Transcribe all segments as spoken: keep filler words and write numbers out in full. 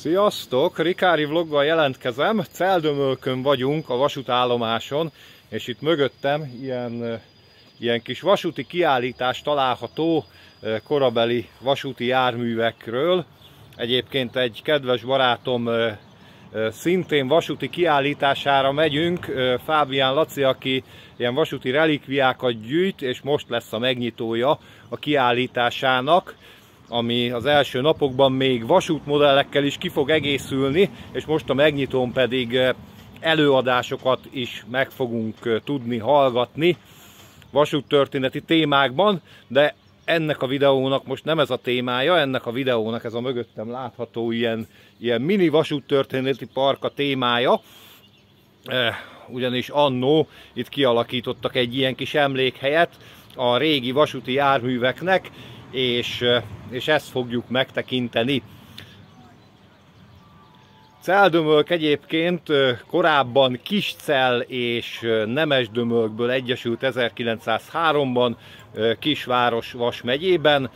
Sziasztok! Rikári vloggal jelentkezem, Celldömölkön vagyunk a vasútállomáson, és itt mögöttem ilyen, ilyen kis vasúti kiállítás található korabeli vasúti járművekről. Egyébként egy kedves barátom szintén vasúti kiállítására megyünk, Fábián Laci, aki ilyen vasúti relikviákat gyűjt, és most lesz a megnyitója a kiállításának, ami az első napokban még vasútmodellekkel is ki fog egészülni, és most a megnyitón pedig előadásokat is meg fogunk tudni hallgatni vasúttörténeti témákban, de ennek a videónak most nem ez a témája, ennek a videónak ez a mögöttem látható ilyen, ilyen mini vasúttörténeti park a témája, ugyanis annó itt kialakítottak egy ilyen kis emlékhelyet a régi vasúti járműveknek, És, és ezt fogjuk megtekinteni. Celldömölk egyébként korábban Kiscell és Nemesdömölkből egyesült ezerkilencszázháromban Kisváros Vas megyében,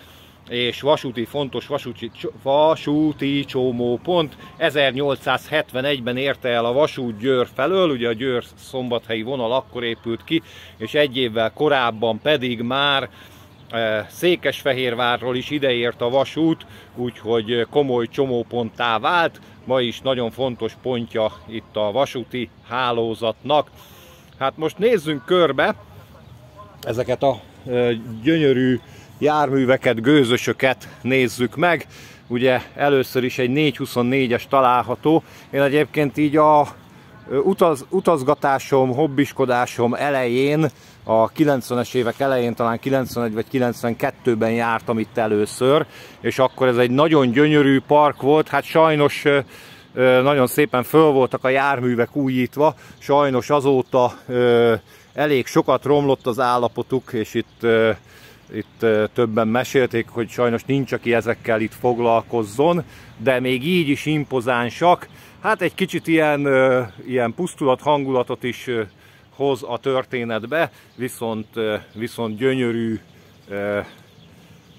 és vasúti fontos vasúti, vasúti csomópont. ezernyolcszázhetvenegyben érte el a vasút Győr felől, ugye a Győr-szombathelyi vonal akkor épült ki, és egy évvel korábban pedig már Székesfehérvárról is ideért a vasút, úgyhogy komoly csomóponttá vált, ma is nagyon fontos pontja itt a vasúti hálózatnak. Hát most nézzünk körbe ezeket a gyönyörű járműveket, gőzösöket nézzük meg. Ugye először is egy négyszázhuszonnégyes található. Én egyébként így a utaz, utazgatásom, hobbiskodásom elején, a kilencvenes évek elején, talán kilencvenegy vagy kilencvenkettőben jártam itt először, és akkor ez egy nagyon gyönyörű park volt, hát sajnos nagyon szépen föl voltak a járművek újítva, sajnos azóta elég sokat romlott az állapotuk, és itt, itt többen mesélték, hogy sajnos nincs, aki ezekkel itt foglalkozzon, de még így is impozánsak. Hát egy kicsit ilyen, ilyen pusztulat hangulatot is hoz a történetbe, viszont, viszont gyönyörű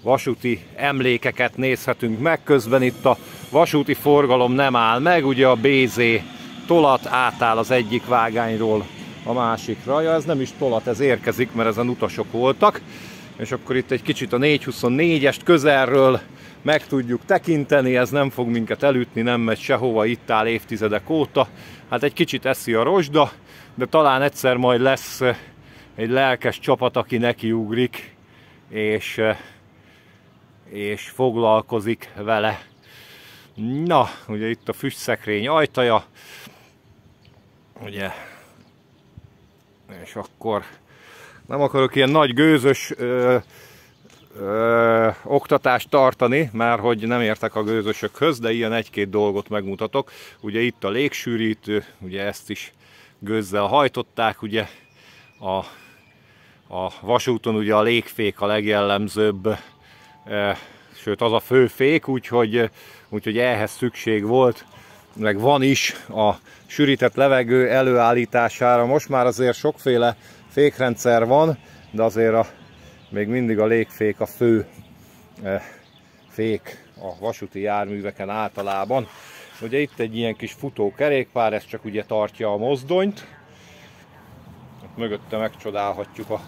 vasúti emlékeket nézhetünk meg. Közben itt a vasúti forgalom nem áll meg, ugye a bé zé tolat átáll az egyik vágányról a másikra. Ja, ez nem is tolat, ez érkezik, mert ezen utasok voltak. És akkor itt egy kicsit a négyszázhuszonnégyest közelről meg tudjuk tekinteni, ez nem fog minket elütni, nem megy sehova, itt áll évtizedek óta. Hát egy kicsit eszi a rozsda, de talán egyszer majd lesz egy lelkes csapat, aki nekiugrik, és, és foglalkozik vele. Na, ugye itt a füstszekrény ajtaja, ugye, és akkor nem akarok ilyen nagy gőzös ö, ö, oktatást tartani, mert hogy nem értek a gőzösökhöz, de ilyen egy-két dolgot megmutatok. Ugye itt a légsűrítő, ugye ezt is gőzzel hajtották, ugye a, a vasúton ugye a légfék a legjellemzőbb, e, sőt az a főfék, úgyhogy, úgyhogy ehhez szükség volt, meg van is a sűrített levegő előállítására. Most már azért sokféle fékrendszer van, de azért a, még mindig a légfék a fő e, fék a vasúti járműveken általában. Ugye itt egy ilyen kis futókerékpár, ez csak ugye tartja a mozdonyt. Ott mögötte megcsodálhatjuk a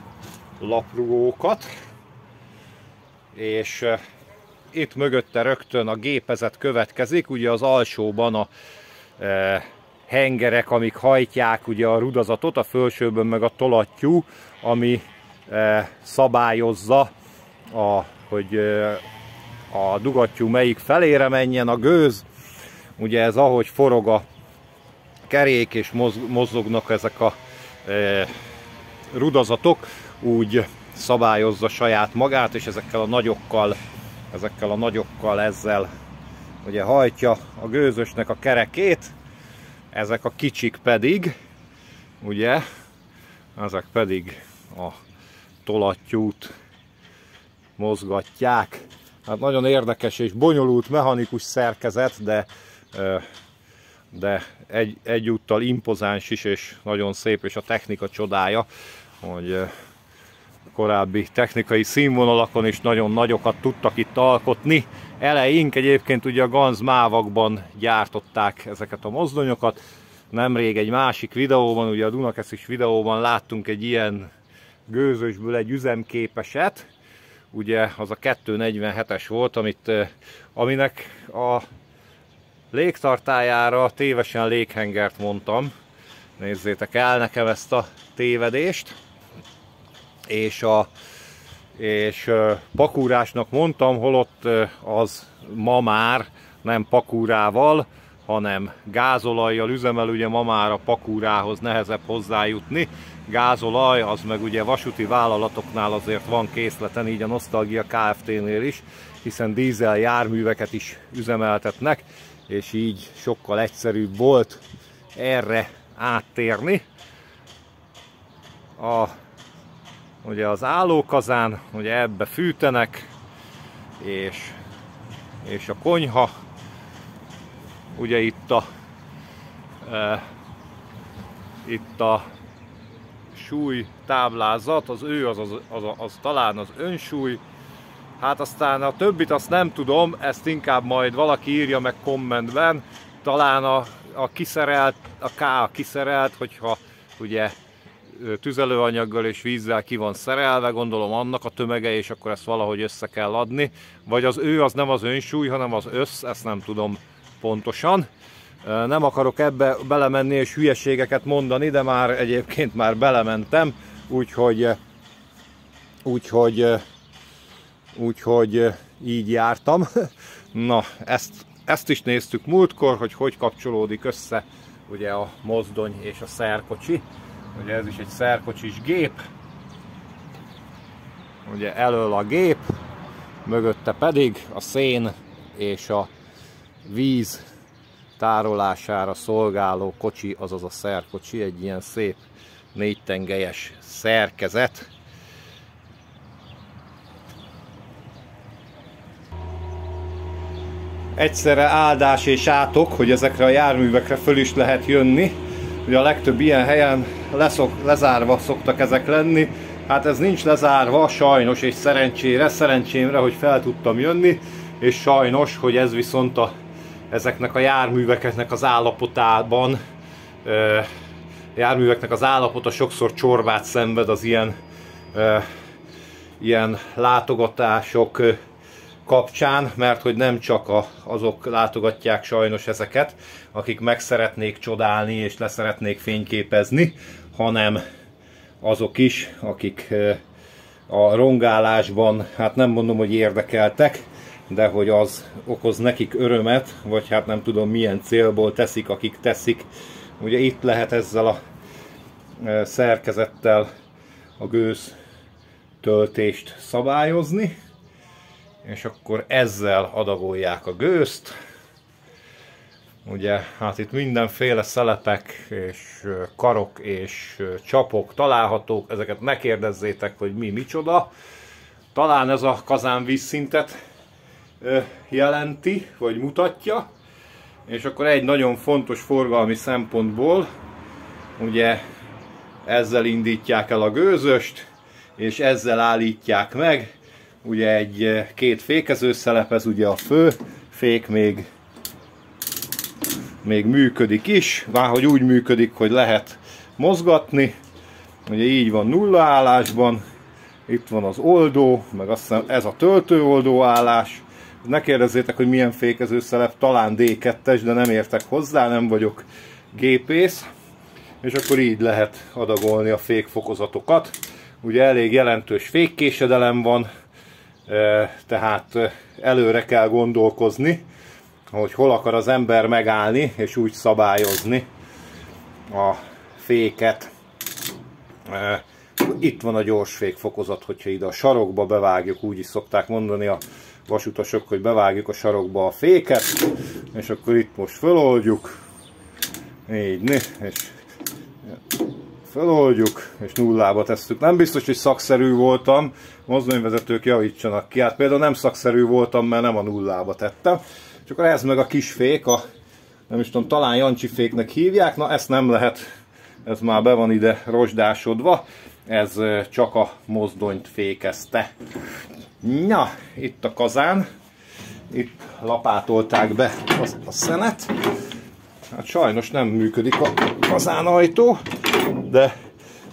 laprugókat. És e, itt mögötte rögtön a gépezet következik, ugye az alsóban a e, hengerek, amik hajtják ugye a rudazatot, a felsőben meg a tolattyú, ami e, szabályozza, a, hogy e, a dugattyú melyik felére menjen a gőz. Ugye ez ahogy forog a kerék és mozognak ezek a e, rudazatok, úgy szabályozza saját magát, és ezekkel a nagyokkal, ezekkel a nagyokkal ezzel ugye hajtja a gőzösnek a kerekét, ezek a kicsik pedig, ugye, ezek pedig a tolattyút mozgatják. Hát nagyon érdekes és bonyolult mechanikus szerkezet, de de egy, egyúttal impozáns is, és nagyon szép, és a technika csodája, hogy korábbi technikai színvonalakon is nagyon nagyokat tudtak itt alkotni, eleink. Egyébként ugye a Ganz mávakban gyártották ezeket a mozdonyokat. Nemrég egy másik videóban, ugye a Dunakeszis videóban láttunk egy ilyen gőzösből egy üzemképeset. Ugye az a kettő negyvenhetes volt, amit, aminek a légtartályára tévesen léghengert mondtam. Nézzétek el nekem ezt a tévedést. És, a, és pakúrásnak mondtam, holott az ma már nem pakúrával, hanem gázolajjal üzemel, ugye ma már a pakúrához nehezebb hozzájutni. Gázolaj, az meg ugye vasúti vállalatoknál azért van készleten, így a Nosztalgia Kft-nél is, hiszen dízel járműveket is üzemeltetnek, és így sokkal egyszerűbb volt erre áttérni. A, ugye az állókazán, ugye ebbe fűtenek, és, és a konyha, ugye itt a, e, itt a súly táblázat, az ő az, az, az, az talán az önsúly. Hát aztán a többit azt nem tudom, ezt inkább majd valaki írja meg kommentben. Talán a, a kiszerelt, a K a kiszerelt, hogyha ugye tüzelőanyaggal és vízzel ki van szerelve, gondolom annak a tömege, és akkor ezt valahogy össze kell adni. Vagy az ő az nem az önsúly, hanem az össz, ezt nem tudom pontosan. Nem akarok ebbe belemenni és hülyeségeket mondani, de már egyébként már belementem, úgyhogy, úgyhogy, úgyhogy így jártam. Na, ezt, ezt is néztük múltkor, hogy hogy kapcsolódik össze ugye a mozdony és a szerkocsi. Ugye ez is egy szerkocsis gép, ugye elől a gép, mögötte pedig a szén és a víz tárolására szolgáló kocsi, azaz a szerkocsi, egy ilyen szép négytengelyes szerkezet. Egyszerre áldás és átok, hogy ezekre a járművekre föl is lehet jönni. Ugye a legtöbb ilyen helyen leszok, lezárva szoktak ezek lenni. Hát ez nincs lezárva, sajnos és szerencsére, szerencsémre, hogy fel tudtam jönni, és sajnos, hogy ez viszont a ezeknek a járműveknek az állapotában, e, járműveknek az állapota sokszor csorbát szenved az ilyen, e, ilyen látogatások kapcsán, mert hogy nem csak a, azok látogatják sajnos ezeket, akik meg szeretnék csodálni és leszeretnék fényképezni, hanem azok is, akik e, a rongálásban, hát nem mondom, hogy érdekeltek, de hogy az okoz nekik örömet, vagy hát nem tudom milyen célból teszik, akik teszik. Ugye itt lehet ezzel a szerkezettel a gőz töltést szabályozni, és akkor ezzel adagolják a gőzt. Ugye hát itt mindenféle szelepek és karok és csapok találhatók, ezeket ne kérdezzétek, hogy mi micsoda. Talán ez a kazán vízszintet jelenti, vagy mutatja, és akkor egy nagyon fontos forgalmi szempontból, ugye ezzel indítják el a gőzöst, és ezzel állítják meg, ugye egy két fékező szelep, ez ugye a fő fék még, még működik is, már hogy úgy működik, hogy lehet mozgatni, ugye így van nulla állásban, itt van az oldó, meg azt hiszem ez a töltőoldó állás. Ne kérdezzétek, hogy milyen fékezőszelep, talán dé kettes, de nem értek hozzá, nem vagyok gépész. És akkor így lehet adagolni a fékfokozatokat. Ugye elég jelentős fékkésedelem van, tehát előre kell gondolkozni, hogy hol akar az ember megállni, és úgy szabályozni a féket. Itt van a gyors fékfokozat, hogyha ide a sarokba bevágjuk, úgy is szokták mondani a vasutasok, hogy bevágjuk a sarokba a féket, és akkor itt most föloldjuk, így, és föloldjuk, és nullába tesszük. Nem biztos, hogy szakszerű voltam, mozdonyvezetők javítsanak ki, hát például nem szakszerű voltam, mert nem a nullába tettem, és akkor ez meg a kis fék, a, nem is tudom, talán Jancsi féknek hívják, na ezt nem lehet, ez már be van ide rozsdásodva, ez csak a mozdonyt fékezte. Na, itt a kazán, itt lapátolták be az, a szenet. Hát sajnos nem működik a kazánajtó, de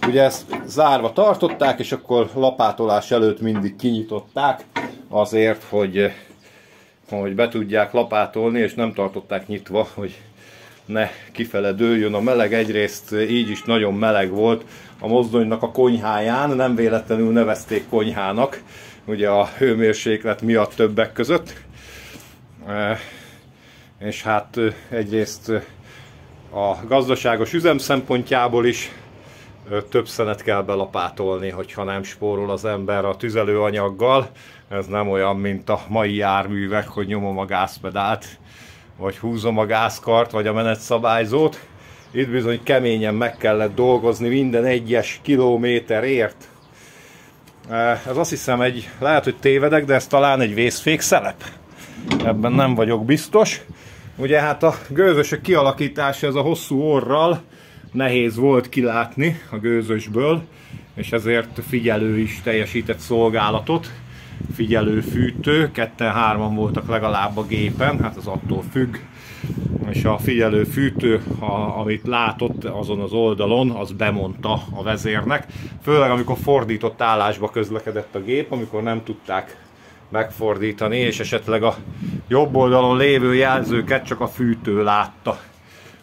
ugye ezt zárva tartották, és akkor lapátolás előtt mindig kinyitották azért, hogy, hogy be tudják lapátolni, és nem tartották nyitva, hogy ne kifele dőljön a meleg. Egyrészt így is nagyon meleg volt a mozdonynak a konyháján, nem véletlenül nevezték konyhának, ugye a hőmérséklet miatt többek között. És hát egyrészt a gazdaságos üzem szempontjából is több szenet kell belapátolni, hogyha nem spórol az ember a tüzelőanyaggal. Ez nem olyan, mint a mai járművek, hogy nyomom a gázpedált, vagy húzom a gázkart, vagy a menetszabályzót. Itt bizony keményen meg kellett dolgozni minden egyes kilométerért. Ez azt hiszem egy, lehet, hogy tévedek, de ez talán egy vészfék szelep. Ebben nem vagyok biztos. Ugye hát a gőzösök kialakítása, ez a hosszú orral nehéz volt kilátni a gőzösből, és ezért figyelő is teljesített szolgálatot. Figyelő fűtő, ketten-hárman voltak legalább a gépen, hát az attól függ. És a figyelő fűtő, a, amit látott azon az oldalon, az bemondta a vezérnek. Főleg amikor fordított állásba közlekedett a gép, amikor nem tudták megfordítani, és esetleg a jobb oldalon lévő jelzőket csak a fűtő látta.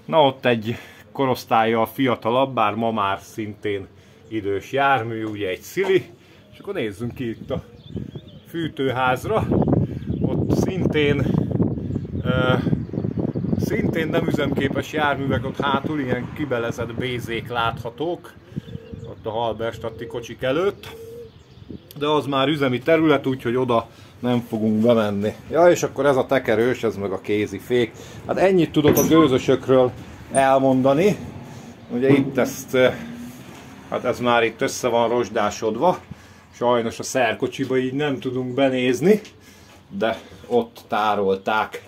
Na ott egy korosztálya a fiatalabb, bár ma már szintén idős jármű, ugye egy Szili. És akkor nézzünk ki itt a fűtőházra. Ott szintén e, szintén nem üzemképes járművek, ott hátul ilyen kibelezett bézék láthatók, ott a halberstadti kocsik előtt. De az már üzemi terület, úgyhogy oda nem fogunk bemenni. Ja, és akkor ez a tekerős, ez meg a kézifék. Hát ennyit tudok a gőzösökről elmondani. Ugye itt ezt, hát ez már itt össze van rozsdásodva. Sajnos a szerkocsiba így nem tudunk benézni, de ott tárolták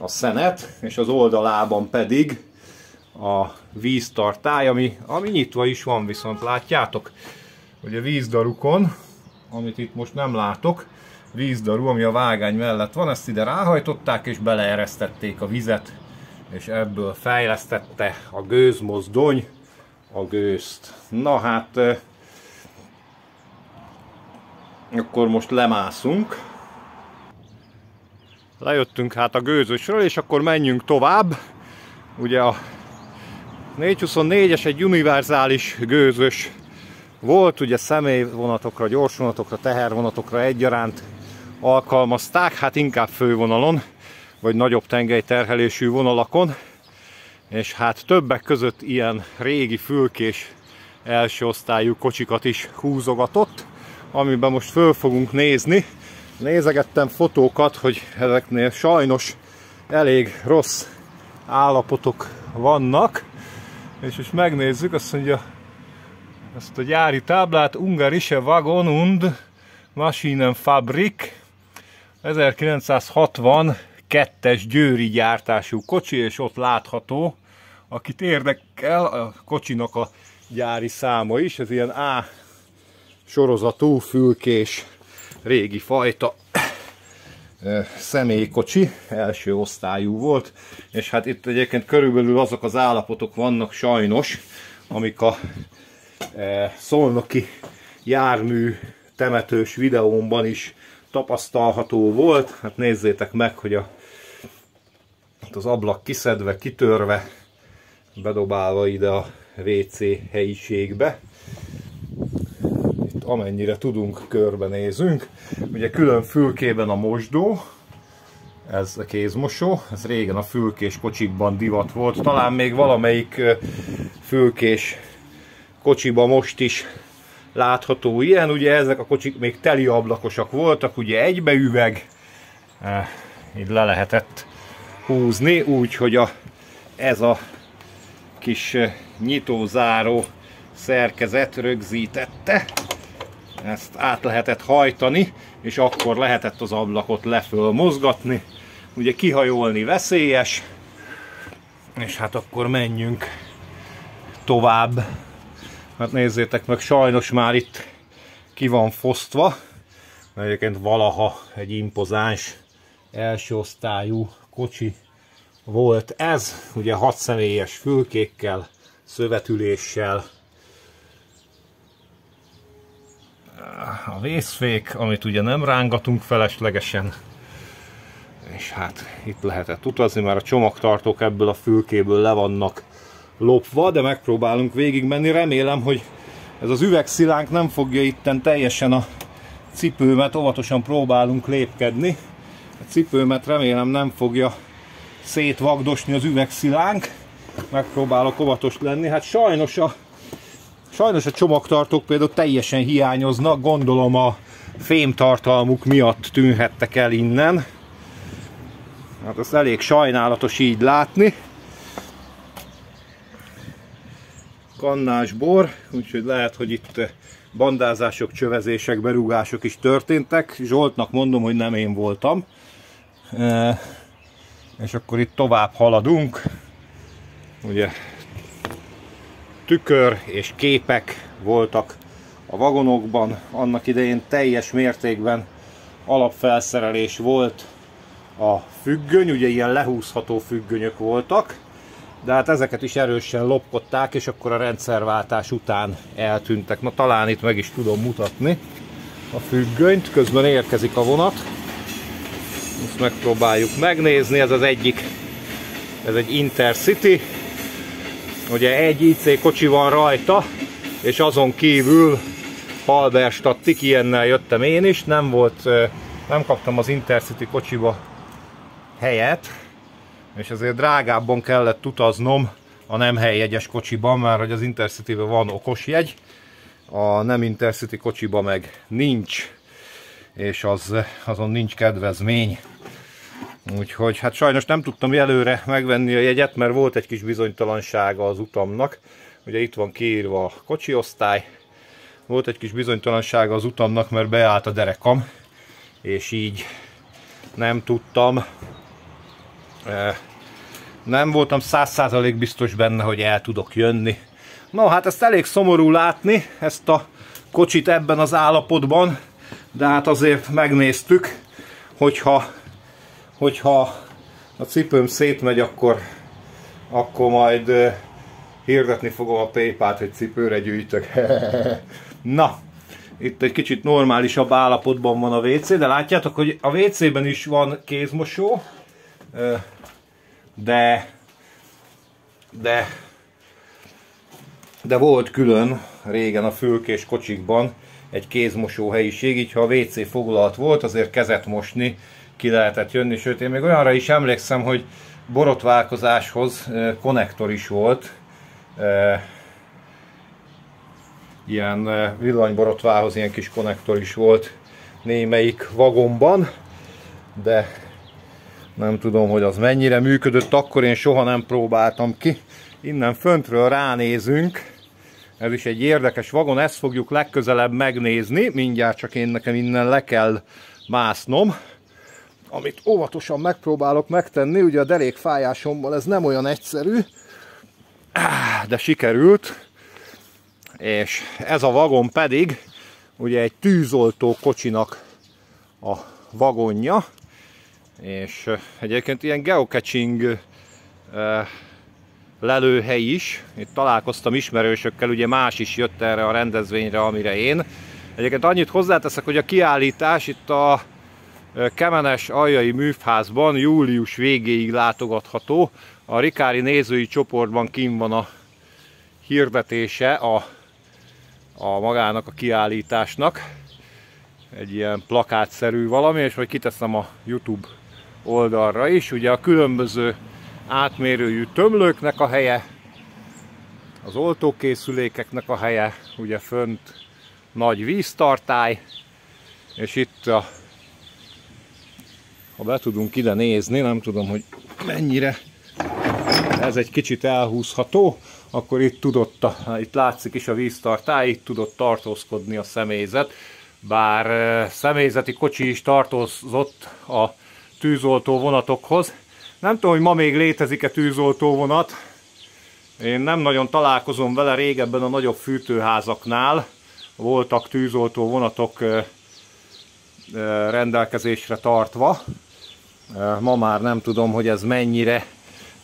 a szenet, és az oldalában pedig a víztartály, ami, ami nyitva is van, viszont látjátok, hogy a vízdarukon, amit itt most nem látok, vízdaru, ami a vágány mellett van, ezt ide ráhajtották és beleeresztették a vizet, és ebből fejlesztette a gőzmozdony a gőzt. Na hát, akkor most lemászunk. Lejöttünk hát a gőzösről, és akkor menjünk tovább. Ugye a négyszázhuszonnégyes egy univerzális gőzös volt, ugye személyvonatokra, gyorsvonatokra, tehervonatokra egyaránt alkalmazták, hát inkább fővonalon, vagy nagyobb tengelyterhelésű vonalakon. És hát többek között ilyen régi fülkés első osztályú kocsikat is húzogatott, amiben most föl fogunk nézni. Nézegettem fotókat, hogy ezeknél sajnos elég rossz állapotok vannak. És most megnézzük, azt mondja, ezt a gyári táblát, Ungarische Waggon und Maschinenfabrik, ezerkilencszázhatvankettes győri gyártású kocsi, és ott látható, akit érdekel, a kocsinak a gyári száma is, ez ilyen A sorozatú fülkés régi fajta személykocsi, első osztályú volt, és hát itt egyébként körülbelül azok az állapotok vannak sajnos, amik a szolnoki jármű temetős videómban is tapasztalható volt. Hát nézzétek meg, hogy a, az ablak kiszedve, kitörve, bedobálva ide a vé cé helyiségbe. Itt amennyire tudunk, körbenézünk. Ugye külön fülkében a mosdó, ez a kézmosó, ez régen a fülkés kocsikban divat volt, talán még valamelyik fülkés kocsiba most is látható ilyen, ugye ezek a kocsik még teli ablakosak voltak, ugye egybeüveg, így le lehetett húzni, úgyhogy a, ez a kis nyitó-záró szerkezet rögzítette, ezt át lehetett hajtani, és akkor lehetett az ablakot leföl mozgatni, ugye kihajolni veszélyes, és hát akkor menjünk tovább. Hát nézzétek meg, sajnos már itt ki van fosztva, egyébként valaha egy impozáns első osztályú kocsi volt ez, ugye hat személyes fülkékkel, szövetüléssel. A vészfék, amit ugye nem rángatunk feleslegesen, és hát itt lehetett utazni, már a csomagtartók ebből a fülkéből le vannak lopva, de megpróbálunk végigmenni. Remélem, hogy ez az üvegszilánk nem fogja itten teljesen a cipőmet, óvatosan próbálunk lépkedni. A cipőmet remélem nem fogja szétvagdosni az üvegszilánk. Megpróbálok óvatos lenni. Hát sajnos a, sajnos a csomagtartók például teljesen hiányoznak. Gondolom a fémtartalmuk miatt tűnhettek el innen. Hát ez elég sajnálatos így látni. Kannás bor, úgyhogy lehet, hogy itt bandázások, csövezések, berúgások is történtek. Zsoltnak mondom, hogy nem én voltam. E és akkor itt tovább haladunk. Ugye tükör és képek voltak a vagonokban. Annak idején teljes mértékben alapfelszerelés volt a függöny, ugye ilyen lehúzható függönyök voltak. De hát ezeket is erősen lopkodták, és akkor a rendszerváltás után eltűntek. Na talán itt meg is tudom mutatni a függönyt, közben érkezik a vonat. Ezt megpróbáljuk megnézni, ez az egyik, ez egy Intercity. Ugye egy I C kocsi van rajta, és azon kívül Halberstadtig, ilyennel jöttem én is, nem volt, nem kaptam az Intercity kocsiba helyet. És ezért drágábban kellett utaznom a nem helyjegyes kocsiban, mert hogy az Intercityben van okos jegy, a nem Intercity kocsiban meg nincs, és az, azon nincs kedvezmény. Úgyhogy hát sajnos nem tudtam előre megvenni a jegyet, mert volt egy kis bizonytalansága az utamnak. Ugye itt van kiírva a kocsiosztály, volt egy kis bizonytalansága az utamnak, mert beállt a derekam, és így nem tudtam. Nem voltam száz százalék biztos benne, hogy el tudok jönni. No, hát ezt elég szomorú látni, ezt a kocsit ebben az állapotban, de hát azért megnéztük, hogyha, hogyha a cipőm szétmegy, akkor, akkor majd uh, hirdetni fogom a PayPal-t, hogy cipőre gyűjtök. Na, itt egy kicsit normálisabb állapotban van a vé cé, de látjátok, hogy a vé cében is van kézmosó, uh, De, de, de volt külön régen a fülkés kocsikban egy kézmosó helyiség, így ha a vé cé foglalt volt, azért kezet mosni ki lehetett jönni, sőt én még olyanra is emlékszem, hogy borotválkozáshoz konnektor is volt, ilyen villanyborotválhoz ilyen kis konnektor is volt némelyik vagonban, de nem tudom, hogy az mennyire működött, akkor én soha nem próbáltam ki. Innen föntről ránézünk. Ez is egy érdekes vagon, ezt fogjuk legközelebb megnézni. Mindjárt csak én nekem innen le kell másznom. Amit óvatosan megpróbálok megtenni, ugye a derékfájásommal ez nem olyan egyszerű. De sikerült. És ez a vagon pedig ugye egy tűzoltó kocsinak a vagonja. És egyébként ilyen geocaching lelőhely is. Itt találkoztam ismerősökkel, ugye más is jött erre a rendezvényre, amire én. Egyébként annyit hozzáteszek, hogy a kiállítás itt a Kemenesaljai Művházban július végéig látogatható. A Rikári nézői csoportban kint van a hirdetése a, a magának a kiállításnak. Egy ilyen plakátszerű valami, és majd kiteszem a YouTube oldalra is. Ugye a különböző átmérőjű tömlőknek a helye, az oltókészülékeknek a helye, ugye fönt nagy víztartály, és itt a, ha be tudunk ide nézni, nem tudom, hogy mennyire ez egy kicsit elhúzható, akkor itt tudott, itt látszik is a víztartály, itt tudott tartózkodni a személyzet. Bár személyzeti kocsi is tartozott a tűzoltó vonatokhoz. Nem tudom, hogy ma még létezik-e tűzoltó vonat. Én nem nagyon találkozom vele, régebben a nagyobb fűtőházaknál voltak tűzoltó vonatok rendelkezésre tartva. Ma már nem tudom, hogy ez mennyire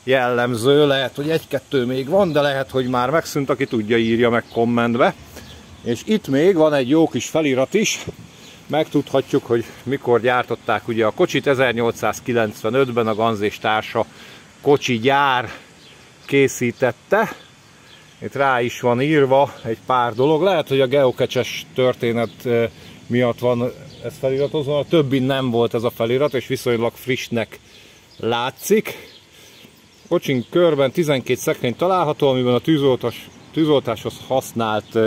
jellemző, lehet, hogy egy-kettő még van, de lehet, hogy már megszűnt, aki tudja, írja meg kommentbe. És itt még van egy jó kis felirat is, megtudhatjuk, hogy mikor gyártották ugye a kocsit. ezernyolcszázkilencvenötben a Ganz és társa kocsi gyár készítette. Itt rá is van írva egy pár dolog, lehet, hogy a geokecses történet miatt van ez feliratozva, a többin nem volt ez a felirat, és viszonylag frissnek látszik. Kocsin körben tizenkét szekrény található, amiben a tűzoltás, tűzoltáshoz használt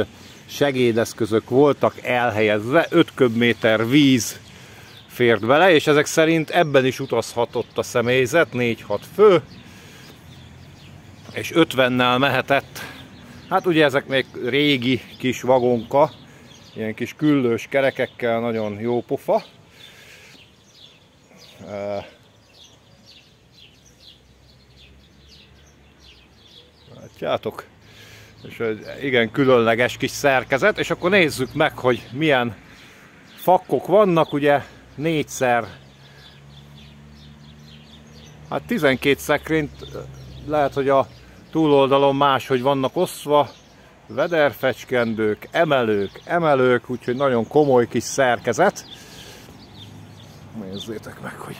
segédeszközök voltak elhelyezve, öt köbméter víz fért bele, és ezek szerint ebben is utazhatott a személyzet, négy-hat fő, és ötvennel mehetett. Hát ugye ezek még régi kis vagonka, ilyen kis küllős kerekekkel, nagyon jó pofa. Látjátok? És egy igen különleges kis szerkezet, és akkor nézzük meg, hogy milyen fakkok vannak, ugye négyszer, hát tizenkét szekrényt, lehet, hogy a túloldalon máshogy vannak osztva, vederfecskendők, emelők, emelők, úgyhogy nagyon komoly kis szerkezet. Nézzétek meg, hogy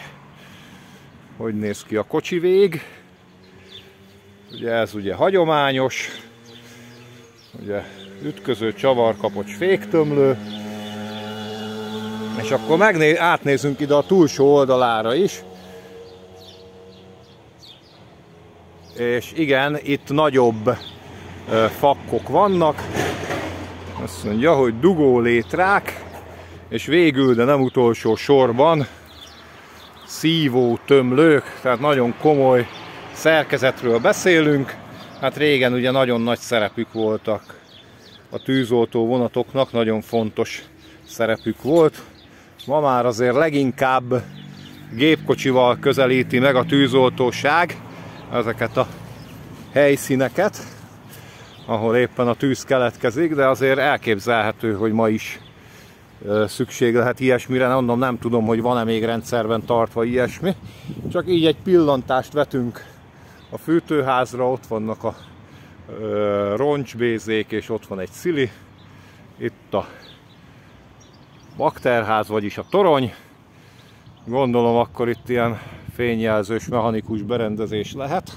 hogy néz ki a kocsi vég. Ugye ez ugye hagyományos, ugye ütköző, csavarkapocs, féktömlő, és akkor megnéz, átnézünk ide a túlsó oldalára is. És igen, itt nagyobb ö, fakkok vannak, azt mondja, hogy dugó létrák, és végül, de nem utolsó sorban szívó tömlők, tehát nagyon komoly szerkezetről beszélünk. Hát régen ugye nagyon nagy szerepük voltak a tűzoltó vonatoknak, nagyon fontos szerepük volt. Ma már azért leginkább gépkocsival közelíti meg a tűzoltóság ezeket a helyszíneket, ahol éppen a tűz keletkezik, de azért elképzelhető, hogy ma is szükség lehet ilyesmire. Mondom, nem tudom, hogy van-e még rendszerben tartva ilyesmi. Csak így egy pillantást vetünk a fűtőházra, ott vannak a roncsbézék, és ott van egy szili. Itt a bakterház, vagyis a torony. Gondolom akkor itt ilyen fényjelzős mechanikus berendezés lehet,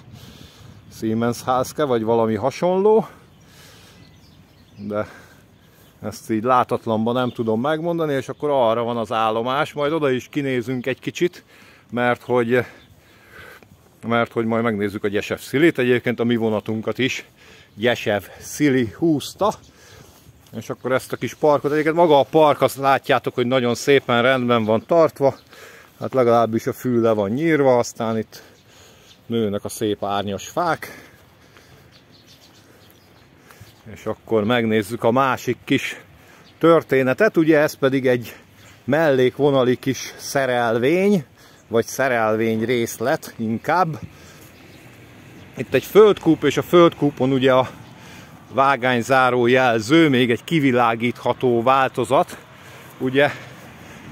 Siemens-Haske vagy valami hasonló, de ezt így látatlanban nem tudom megmondani, és akkor arra van az állomás, majd oda is kinézünk egy kicsit, mert hogy, mert hogy majd megnézzük a GYSEV szilit, egyébként a mi vonatunkat is GYSEV szili húzta, és akkor ezt a kis parkot, egyébként maga a park, azt látjátok, hogy nagyon szépen rendben van tartva, hát legalábbis a fű le van nyírva, aztán itt nőnek a szép árnyas fák. És akkor megnézzük a másik kis történetet, ugye ez pedig egy mellékvonali kis szerelvény, vagy szerelvény részlet inkább. Itt egy földkúp, és a földkúpon ugye a vágányzáró jelző, még egy kivilágítható változat, ugye.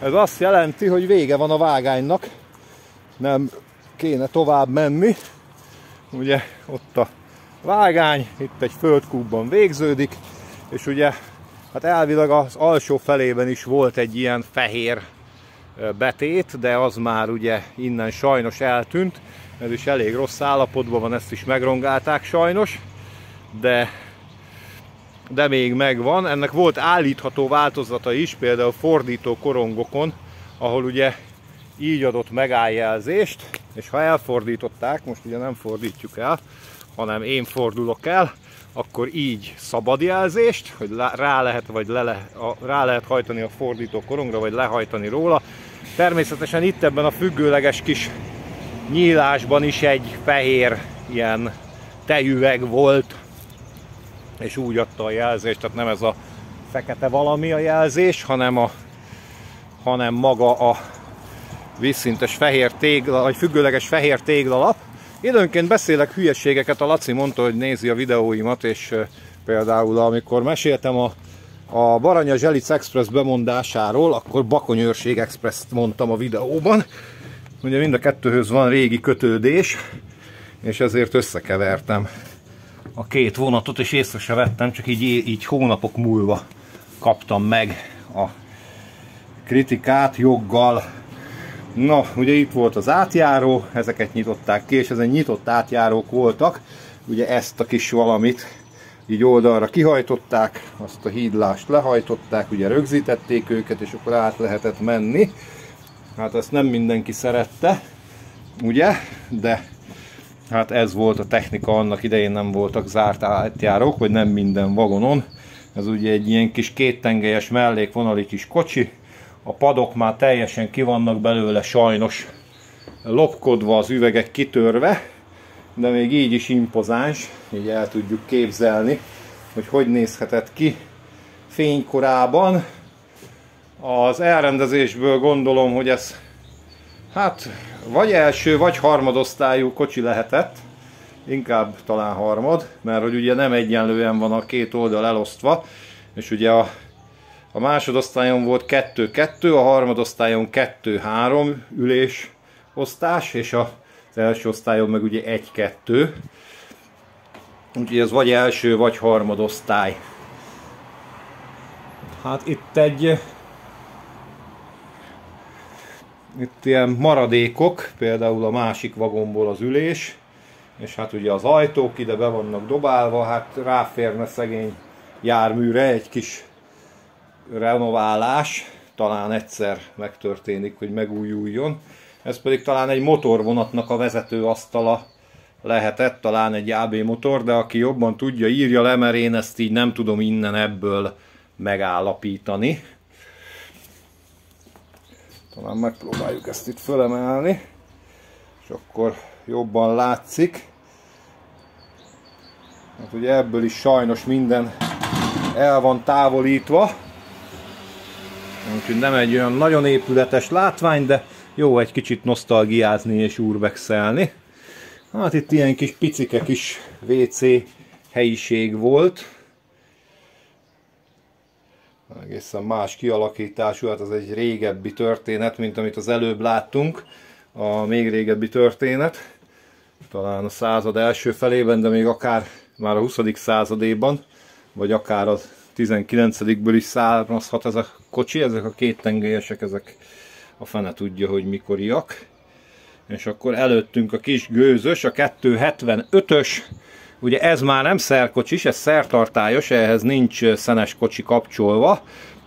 Ez azt jelenti, hogy vége van a vágánynak, nem kéne tovább menni. Ugye ott a vágány, itt egy földkúpban végződik, és ugye hát elvileg az alsó felében is volt egy ilyen fehér betét, de az már ugye innen sajnos eltűnt, ez is elég rossz állapotban van, ezt is megrongálták sajnos, de de még megvan. Ennek volt állítható változata is, például fordító korongokon, ahol ugye így adott megálljelzést, és ha elfordították, most ugye nem fordítjuk el, hanem én fordulok el, akkor így szabad jelzést, hogy rá lehet, vagy le, a, rá lehet hajtani a fordító korongra, vagy lehajtani róla. Természetesen itt ebben a függőleges kis nyílásban is egy fehér ilyen tejüveg volt, és úgy adta a jelzést, tehát nem ez a fekete valami a jelzés, hanem, a, hanem maga a vízszintes fehér tégla, vagy függőleges fehér téglalap. Időnként beszélek hülyeségeket, a Laci mondta, hogy nézi a videóimat, és például amikor meséltem a, a Baranya Zselic Express bemondásáról, akkor Bakonyőrség Express-t mondtam a videóban, Ugye mind a kettőhöz van régi kötődés, és ezért összekevertem a két vonatot, és észre se vettem, csak így, így hónapok múlva kaptam meg a kritikát joggal. Na, ugye itt volt az átjáró, ezeket nyitották ki, és ezen nyitott átjárók voltak. Ugye ezt a kis valamit így oldalra kihajtották, azt a hídlást lehajtották, ugye rögzítették őket, és akkor át lehetett menni. Hát ezt nem mindenki szerette, ugye? De hát ez volt a technika, annak idején nem voltak zárt átjárók, vagy nem minden vagonon. Ez ugye egy ilyen kis kéttengelyes mellékvonali kis kocsi. A padok már teljesen ki vannak belőle sajnos lopkodva, az üvegek kitörve, de még így is impozáns, így el tudjuk képzelni, hogy hogy nézhetett ki fénykorában. Az elrendezésből gondolom, hogy ez hát vagy első, vagy harmadosztályú kocsi lehetett, inkább talán harmad, mert hogy ugye nem egyenlően van a két oldal elosztva, és ugye a A másodosztályon volt kettő-kettő, a harmadosztályon kettő-három ülés osztás, és az első osztályon meg ugye egy-kettő. Úgyhogy ez vagy első, vagy harmadosztály. Hát itt egy... Itt ilyen maradékok, például a másik vagomból az ülés, és hát ugye az ajtók ide be vannak dobálva, hát ráférne szegény járműre egy kis renoválás, talán egyszer megtörténik, hogy megújuljon. Ez pedig talán egy motorvonatnak a vezetőasztala lehetett, talán egy á bé motor, de aki jobban tudja, írja le, mert én ezt így nem tudom innen ebből megállapítani. Talán megpróbáljuk ezt itt fölemelni, és akkor jobban látszik. Hát ugye ebből is sajnos minden el van távolítva, úgyhogy nem egy olyan nagyon épületes látvány, de jó egy kicsit nosztalgiázni és urbexelni. Hát itt ilyen kis picike kis vé cé helyiség volt. Egészen más kialakítású, hát az egy régebbi történet, mint amit az előbb láttunk. A még régebbi történet, talán a század első felében, de még akár már a huszadik századéban, vagy akár a tizenkilencedikből is származhat ez a kocsi, ezek a kéttengelyesek, ezek a fene tudja, hogy mikoriak. És akkor előttünk a kis gőzös, a kettő hetvenötös, ugye ez már nem szerkocsis, ez szertartályos, ehhez nincs szenes kocsi kapcsolva,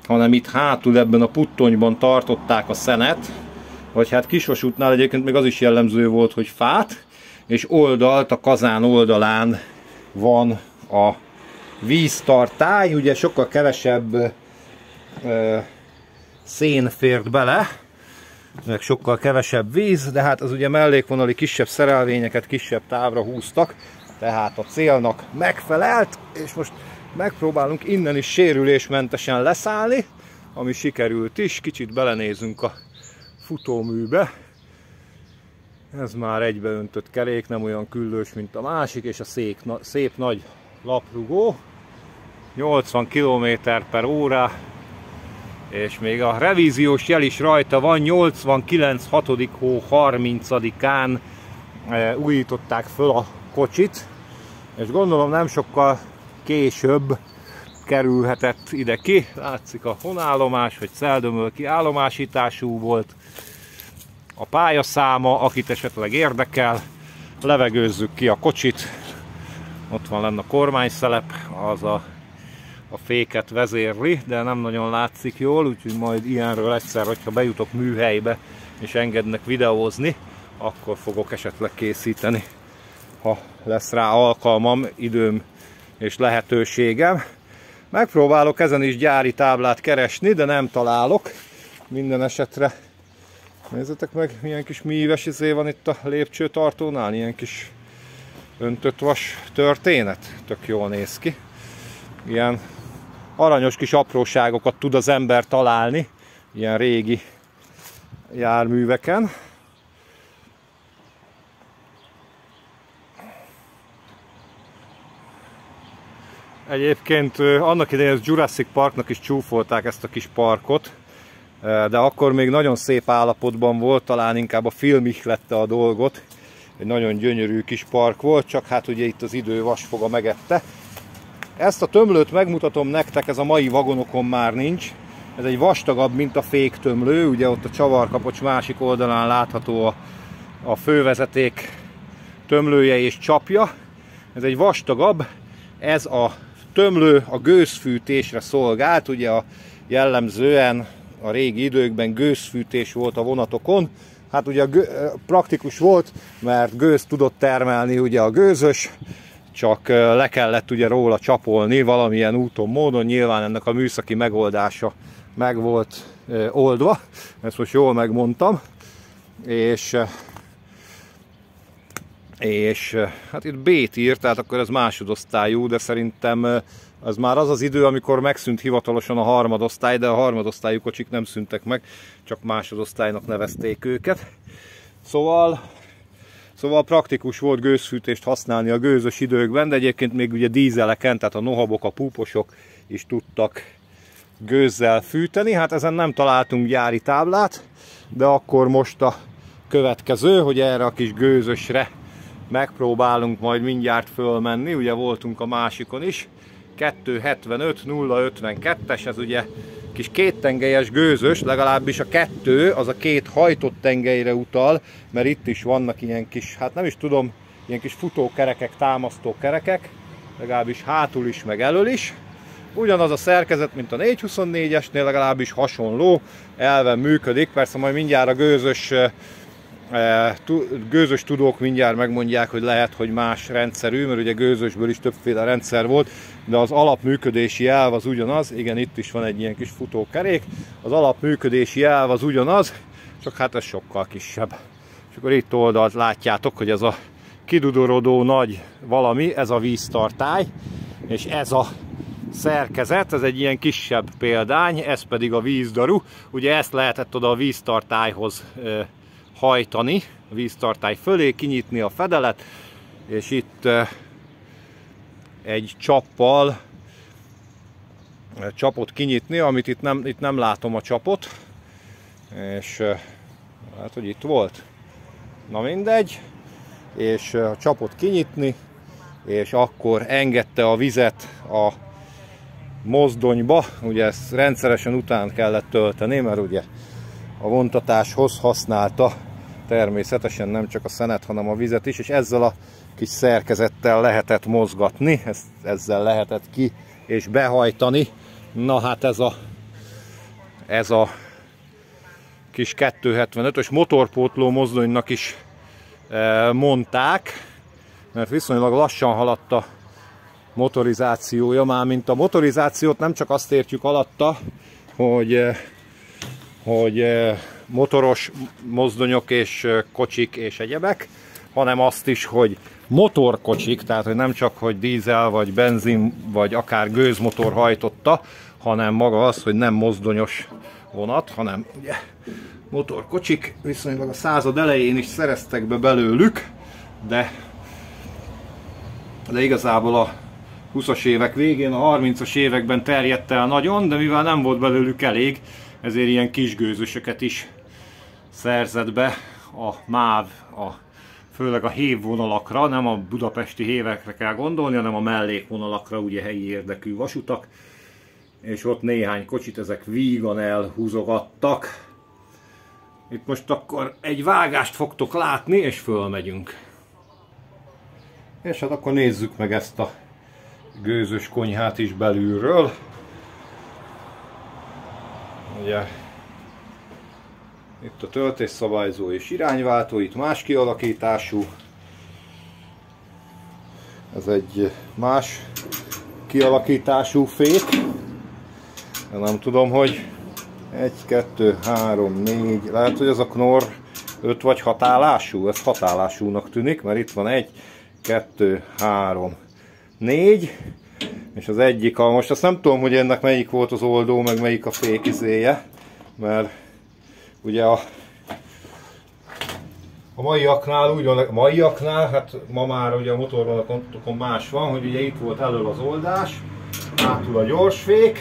hanem itt hátul ebben a puttonyban tartották a szenet, vagy hát Kisvasútnál egyébként még az is jellemző volt, hogy fát, és oldalt, a kazán oldalán van a víztartály, ugye sokkal kevesebb ö, szén fért bele, meg sokkal kevesebb víz, de hát az ugye mellékvonali kisebb szerelvényeket kisebb távra húztak, tehát a célnak megfelelt, és most megpróbálunk innen is sérülésmentesen leszállni, ami sikerült is, kicsit belenézünk a futóműbe. Ez már egybeöntött kerék, nem olyan küllős, mint a másik, és a szék, na, szép nagy laprugó, nyolcvan kilométer per órá, és még a revíziós jel is rajta van, nyolcvankilenc hatodik hó harmincadikán e, újították föl a kocsit, és gondolom nem sokkal később kerülhetett ide ki, látszik a honállomás, hogy celldömölki állomásítású volt, a pályaszáma, akit esetleg érdekel, levegőzzük ki a kocsit. Ott van lenne a kormányszelep, az a, a féket vezérli, de nem nagyon látszik jól, úgyhogy majd ilyenről egyszer, hogyha bejutok műhelybe és engednek videózni, akkor fogok esetleg készíteni, ha lesz rá alkalmam, időm és lehetőségem. Megpróbálok ezen is gyári táblát keresni, de nem találok minden esetre. Nézzétek meg, milyen kis míves izé van itt a lépcsőtartónál, ilyen kis öntött vas történet, tök jól néz ki. Ilyen aranyos kis apróságokat tud az ember találni ilyen régi járműveken. Egyébként annak idején a Jurassic Parknak is csúfolták ezt a kis parkot, de akkor még nagyon szép állapotban volt, talán inkább a film ihlette a dolgot. Egy nagyon gyönyörű kis park volt, csak hát ugye itt az idő vasfoga megette. Ezt a tömlőt megmutatom nektek, ez a mai vagonokon már nincs. Ez egy vastagabb, mint a féktömlő, ugye ott a csavarkapocs másik oldalán látható a, a fővezeték tömlője és csapja. Ez egy vastagabb, ez a tömlő a gőzfűtésre szolgált, ugye a jellemzően a régi időkben gőzfűtés volt a vonatokon. Hát ugye gő, praktikus volt, mert gőz tudott termelni ugye a gőzös, csak le kellett ugye róla csapolni valamilyen úton, módon, nyilván ennek a műszaki megoldása meg volt oldva, ezt most jól megmondtam, és, és hát itt B-t írt, tehát akkor ez másodosztályú, de szerintem az már az az idő, amikor megszűnt hivatalosan a harmadosztály, de a harmadosztályú kocsik nem szűntek meg, csak másodosztálynak nevezték őket. Szóval... Szóval praktikus volt gőzfűtést használni a gőzös időkben, de egyébként még ugye dízeleken, tehát a nohabok, a púposok is tudtak gőzzel fűteni. Hát ezen nem találtunk gyári táblát, de akkor most a következő, hogy erre a kis gőzösre megpróbálunk majd mindjárt fölmenni. Ugye voltunk a másikon is, kettő hetvenöt nulla ötvenkettes, ez ugye kis kéttengelyes gőzös, legalábbis a kettő, az a két hajtott tengelyre utal, mert itt is vannak ilyen kis, hát nem is tudom, ilyen kis futókerekek, támasztókerekek, legalábbis hátul is, meg elől is. Ugyanaz a szerkezet, mint a négyszázhuszonnégyesnél, legalábbis hasonló elven működik. Persze majd mindjárt a gőzös, gőzös tudók mindjárt megmondják, hogy lehet, hogy más rendszerű, mert ugye gőzösből is többféle rendszer volt, de az alapműködési elv az ugyanaz. Igen, itt is van egy ilyen kis futókerék, az alapműködési elv az ugyanaz, csak hát ez sokkal kisebb. És akkor itt oldalt látjátok, hogy ez a kidudorodó nagy valami, ez a víztartály, és ez a szerkezet, ez egy ilyen kisebb példány, ez pedig a vízdaru, ugye ezt lehetett oda a víztartályhoz hajtani, a víztartály fölé, kinyitni a fedelet, és itt egy csappal csapot kinyitni, amit itt nem, itt nem látom a csapot, és hát, hogy itt volt, na mindegy, és a csapot kinyitni, és akkor engedte a vizet a mozdonyba, ugye ezt rendszeresen után kellett tölteni, mert ugye a vontatáshoz használta természetesen nem csak a szenet, hanem a vizet is, és ezzel a kis szerkezettel lehetett mozgatni, ezt, ezzel lehetett ki és behajtani. Na hát ez a, ez a kis kettő hetvenötös motorpótló mozdonynak is e, mondták, mert viszonylag lassan haladt a motorizációja, már mint a motorizációt nem csak azt értjük alatta, hogy e, hogy motoros mozdonyok és kocsik és egyebek, hanem azt is, hogy motorkocsik, tehát hogy nem csak, hogy dízel vagy benzin vagy akár gőzmotor hajtotta, hanem maga az, hogy nem mozdonyos vonat, hanem ugye motorkocsik, viszonylag a század elején is szereztek be belőlük, de, de igazából a huszas évek végén, a harmincas években terjedt el nagyon, de mivel nem volt belőlük elég, ezért ilyen kisgőzösöket is szerzett be a MÁV, a, főleg a hévvonalakra, nem a budapesti hévekre kell gondolni, hanem a mellékvonalakra, ugye helyi érdekű vasutak, és ott néhány kocsit ezek vígan elhúzogattak. Itt most akkor egy vágást fogtok látni, és fölmegyünk. És hát akkor nézzük meg ezt a gőzös konyhát is belülről. Ugye, itt a töltésszabályzó és irányváltó, itt más kialakítású. Ez egy más kialakítású fék. De nem tudom, hogy egy, kettő, három, négy, lehet, hogy ez a Knorr öt vagy hat állású. Ez hat állásúnak tűnik, mert itt van egy, kettő, három, négy. És az egyik, a, most azt nem tudom, hogy ennek melyik volt az oldó, meg melyik a fékizéje, mert ugye a, a maiaknál, úgy van, a maiaknál, hát ma már ugye a motorvonalakon más van, hogy ugye itt volt elől az oldás, hátul a gyorsfék,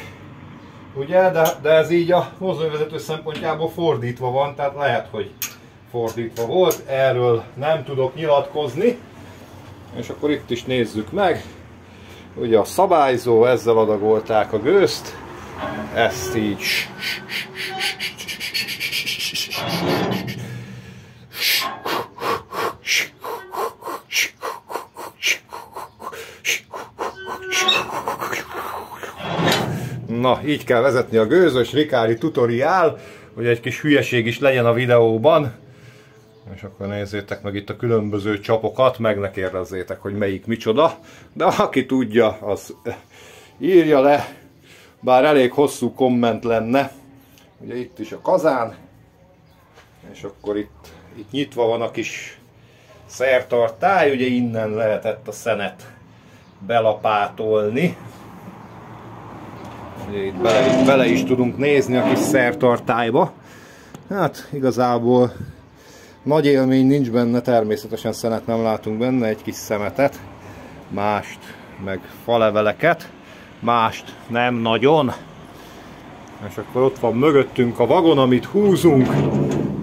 ugye, de, de ez így a mozdonyvezető szempontjából fordítva van, tehát lehet, hogy fordítva volt, erről nem tudok nyilatkozni. És akkor itt is nézzük meg, ugye a szabályzó, ezzel adagolták a gőzt, ezt így na, így kell vezetni a gőzös Rikári tutoriál, hogy egy kis hülyeség is legyen a videóban. És akkor nézzétek meg itt a különböző csapokat, meg ne kérdezzétek, hogy melyik micsoda. De aki tudja, az írja le, bár elég hosszú komment lenne. Ugye itt is a kazán, és akkor itt, itt nyitva van a kis szertartály, ugye innen lehetett a szenet belapátolni. Ugye itt bele, itt bele is tudunk nézni a kis szertartályba. Hát igazából nagy élmény nincs benne, természetesen szenet nem látunk benne, egy kis szemetet, mást, meg faleveleket, mást nem nagyon. És akkor ott van mögöttünk a vagon, amit húzunk,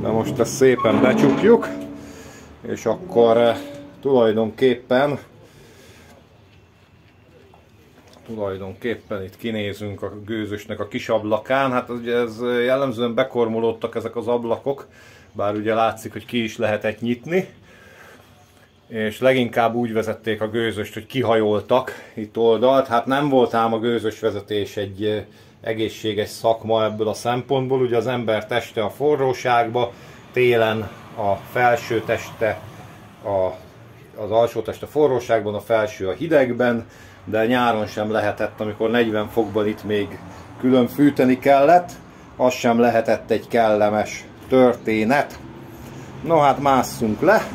de most ezt szépen becsukjuk, és akkor tulajdonképpen Tulajdonképpen itt kinézünk a gőzösnek a kis ablakán. Hát ugye ez jellemzően bekormolódtak ezek az ablakok, bár ugye látszik, hogy ki is lehetett nyitni. És leginkább úgy vezették a gőzöst, hogy kihajoltak itt oldalt. Hát nem volt ám a gőzös vezetés egy egészséges szakma ebből a szempontból. Ugye az ember teste a forróságba, télen a felső teste, a, az alsó teste a forróságban, a felső a hidegben. De nyáron sem lehetett, amikor negyven fokban itt még külön fűteni kellett, az sem lehetett egy kellemes történet. No hát másszunk le.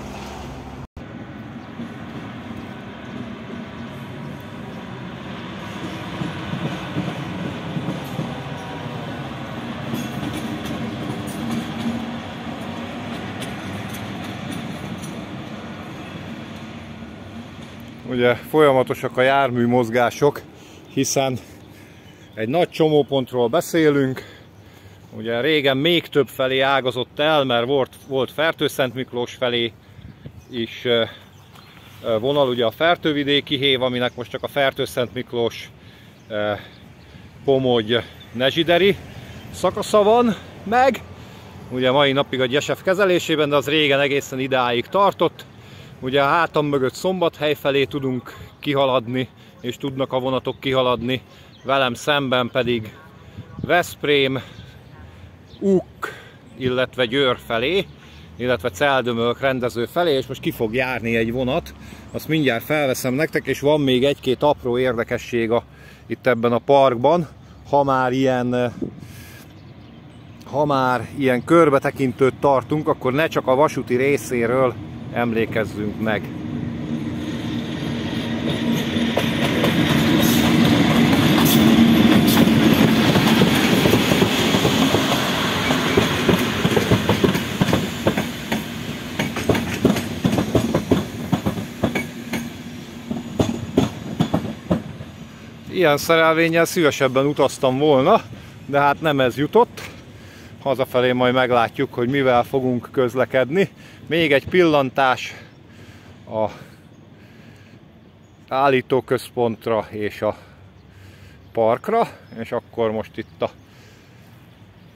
Ugye folyamatosak a jármű mozgások, hiszen egy nagy csomópontról beszélünk. Ugye régen még több felé ágazott el, mert volt, volt Fertőszentmiklós felé is vonal, ugye a Fertővidéki hév, aminek most csak a Fertőszentmiklós-Pomogy-Nezsideri szakasza van meg. Ugye mai napig a GYSEV kezelésében, de az régen egészen idáig tartott. Ugye a hátam mögött Szombathely felé tudunk kihaladni, és tudnak a vonatok kihaladni, velem szemben pedig Veszprém, Ukk, illetve Győr felé, illetve Celldömölk rendező felé, és most ki fog járni egy vonat, azt mindjárt felveszem nektek, és van még egy-két apró érdekesség a, itt ebben a parkban, ha már ilyen... ha már ilyen körbetekintőt tartunk, akkor ne csak a vasúti részéről emlékezzünk meg. Ilyen szerelvénnyel szívesebben utaztam volna, de hát nem ez jutott. Hazafelé majd meglátjuk, hogy mivel fogunk közlekedni. Még egy pillantás a állítóközpontra és a parkra, és akkor most itt a...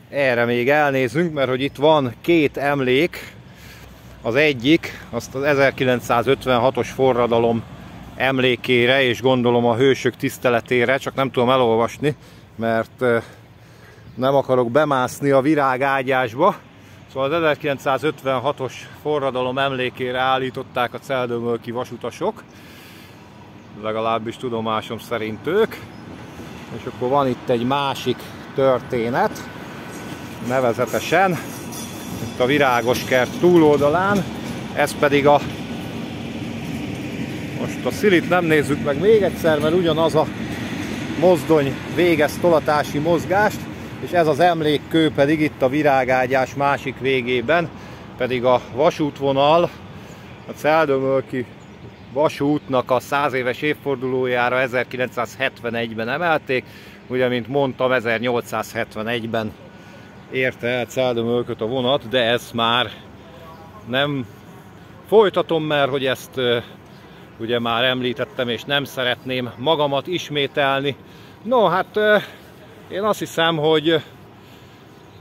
erre még elnézünk, mert hogy itt van két emlék. Az egyik, azt az ezerkilencszázötvenhatos forradalom emlékére, és gondolom a hősök tiszteletére, csak nem tudom elolvasni, mert nem akarok bemászni a virágágyásba. Szóval az ezerkilencszázötvenhatos forradalom emlékére állították a celldömölki vasutasok. Legalábbis tudomásom szerint ők. És akkor van itt egy másik történet. Nevezetesen itt a virágoskert túloldalán. Ez pedig a... most a szilit nem nézzük meg még egyszer, mert ugyanaz a mozdony végez tolatási mozgást. És ez az emlékkő pedig itt a virágágyás másik végében, pedig a vasútvonal, a celldömölki vasútnak a száz éves évfordulójára ezerkilencszázhetvenegyben emelték, Ugye, mint mondtam, ezernyolcszázhetvenegyben érte el Celldömölköt a vonat, de ezt már nem folytatom, mert hogy ezt ugye már említettem, és nem szeretném magamat ismételni. No, hát én azt hiszem, hogy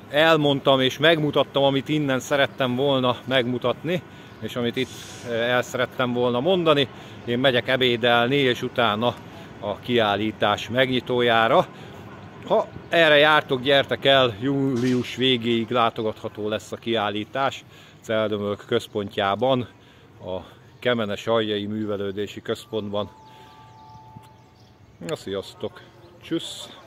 elmondtam és megmutattam, amit innen szerettem volna megmutatni, és amit itt el szerettem volna mondani. Én megyek ebédelni, és utána a kiállítás megnyitójára. Ha erre jártok, gyertek el, július végéig látogatható lesz a kiállítás Celldömölk központjában, a Kemenesaljai Művelődési Központban. Na, sziasztok! Csüssz!